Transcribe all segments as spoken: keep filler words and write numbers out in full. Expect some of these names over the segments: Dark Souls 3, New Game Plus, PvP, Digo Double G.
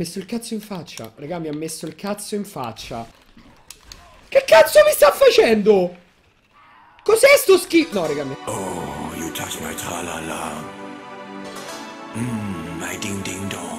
messo il cazzo in faccia. Raga, mi ha messo il cazzo in faccia. Che cazzo mi sta facendo? Cos'è sto schifo? No, raga, mi... Oh, you touch my tralala. Mmm, my ding ding dong.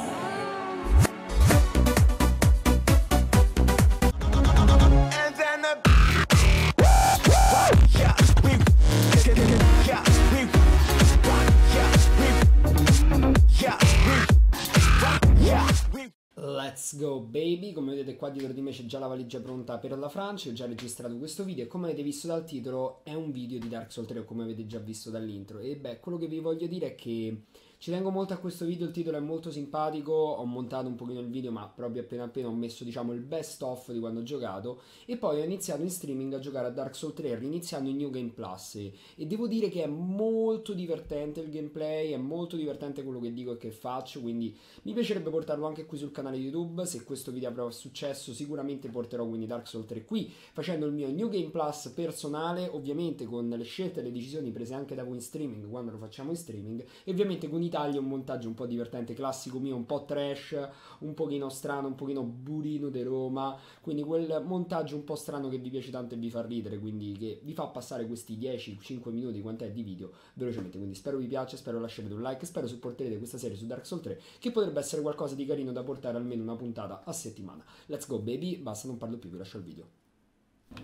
Let's go baby, come vedete qua dietro di me c'è già la valigia pronta per la Francia, ho già registrato questo video e come avete visto dal titolo è un video di Dark Souls tre, come avete già visto dall'intro. E beh, quello che vi voglio dire è che ci tengo molto a questo video, il titolo è molto simpatico, ho montato un pochino il video ma proprio appena appena ho messo, diciamo, il best of di quando ho giocato e poi ho iniziato in streaming a giocare a Dark Souls tre riniziando in New Game Plus e devo dire che è molto divertente il gameplay, è molto divertente quello che dico e che faccio, quindi mi piacerebbe portarlo anche qui sul canale YouTube. Se questo video avrà successo sicuramente porterò quindi Dark Souls tre qui, facendo il mio New Game Plus personale, ovviamente con le scelte e le decisioni prese anche da voi in streaming quando lo facciamo in streaming, e ovviamente con i tagli e un montaggio un po' divertente, classico mio, un po' trash, un pochino strano, un pochino burino de Roma, quindi quel montaggio un po' strano che vi piace tanto e vi fa ridere, quindi che vi fa passare questi dieci cinque minuti quant'è di video velocemente. Quindi spero vi piaccia, spero lasciate un like, spero supporterete questa serie su Dark Souls tre che potrebbe essere qualcosa di carino da portare almeno una puntata a settimana. Let's go baby, basta, non parlo più, vi lascio il video.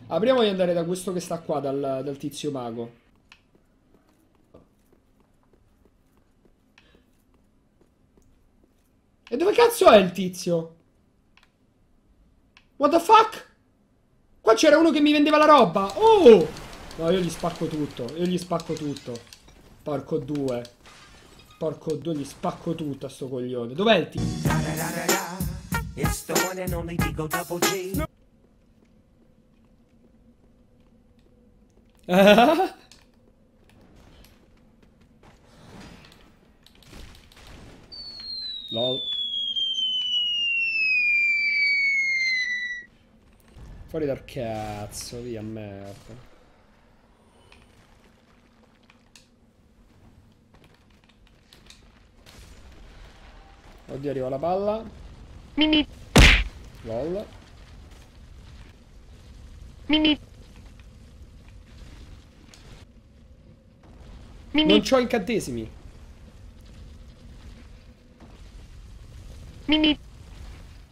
Ah, prima voglio andare da questo che sta qua, dal, dal tizio mago. E dove cazzo è il tizio? What the fuck? Qua c'era uno che mi vendeva la roba. Oh! No, io gli spacco tutto, io gli spacco tutto. Porco due. Porco due, gli spacco tutto a sto coglione. Dov'è il tizio? It's the one and only Digo Double G. No. Lol. Fuori dal cazzo, via merda. Oddio, arriva la palla. Mini. Lol. Mini. Mini. Non c'ho incantesimi. Mini.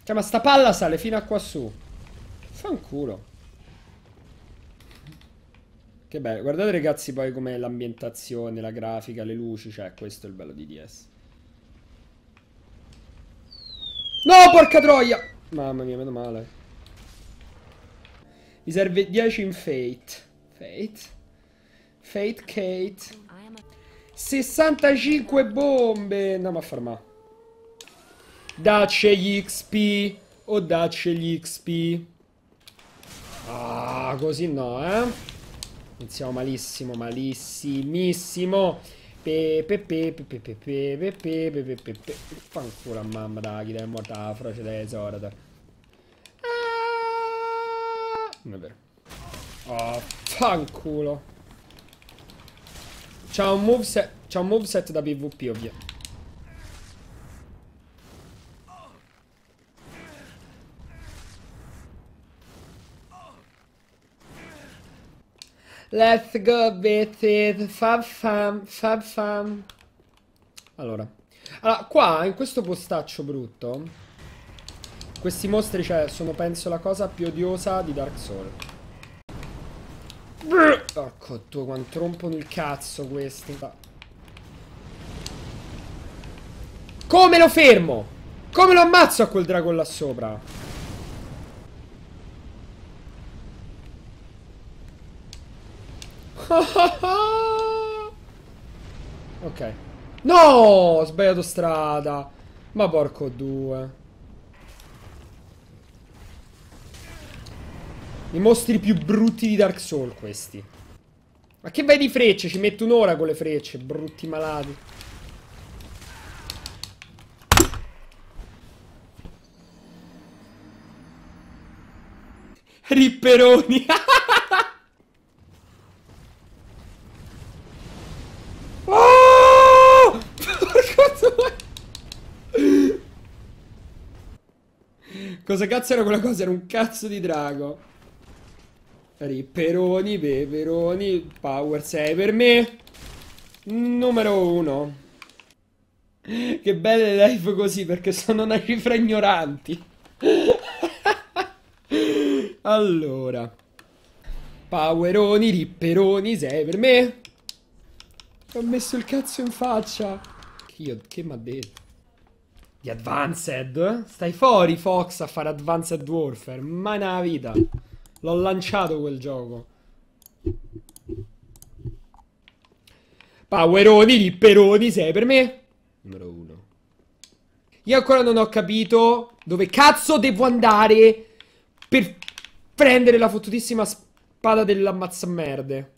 Cioè, ma sta palla sale fino a qua su. Fanculo. Che bello. Guardate ragazzi poi com'è l'ambientazione, la grafica, le luci. Cioè, questo è il bello di D S. No, porca troia! Mamma mia, meno male. Mi serve dieci in Fate. Fate? Fate Kate. sessantacinque bombe! Andiamo a farmà. Dacce gli X P. O dacce gli X P. Ah, così no, eh. Iniziamo malissimo, malissimissimo. Pepe pepe pepe pepe pepe pepe. Fa ancora mamma da chi è morta la froce della esorata. Non è vero. Oh, fanculo. C'ha un moveset, c'ha un moveset da PvP ovvio. Let's go bitches, fab fam, fab fam. Allora, allora qua in questo postaccio brutto questi mostri, cioè, sono penso la cosa più odiosa di Dark Souls. Porco tu, quanto rompono il cazzo questi. Come lo fermo? Come lo ammazzo a quel drago là sopra? Ok. No, ho sbagliato strada. Ma porco due. I mostri più brutti di Dark Souls questi. Ma che vai di frecce? Ci metto un'ora con le frecce. Brutti malati. Ripperoni. Cosa cazzo era quella cosa? Era un cazzo di drago. Ripperoni, peperoni. Power sei per me. Numero uno. Che belle le live così, perché sono una cifra ignoranti. Allora, poweroni, ripperoni, sei per me. Ho messo il cazzo in faccia. Io, che m'ha detto? Di Advanced? Stai fuori, Fox, a fare Advanced Warfare. Mai nella vita. L'ho lanciato quel gioco. Poweroni, ripperoni, sei per me. Numero uno. Io ancora non ho capito dove cazzo devo andare per prendere la fottutissima spada dell'ammazzamerde.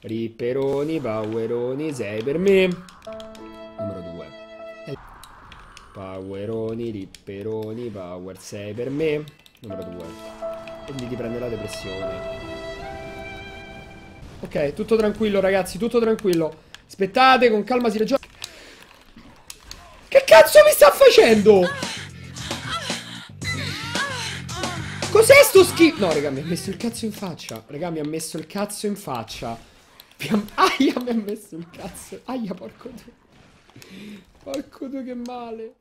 Ripperoni, poweroni, sei per me. Numero due. Poweroni, ripperoni, power sei per me. Numero due. E mi riprende la depressione. Ok, tutto tranquillo ragazzi, tutto tranquillo. Aspettate, con calma si ragiona. Che cazzo mi sta facendo? Cos'è sto schifo? No, raga, mi ha messo il cazzo in faccia. Raga, mi ha messo il cazzo in faccia. Aia, mi ha messo il cazzo. Aia, porco due. Porco due, che male.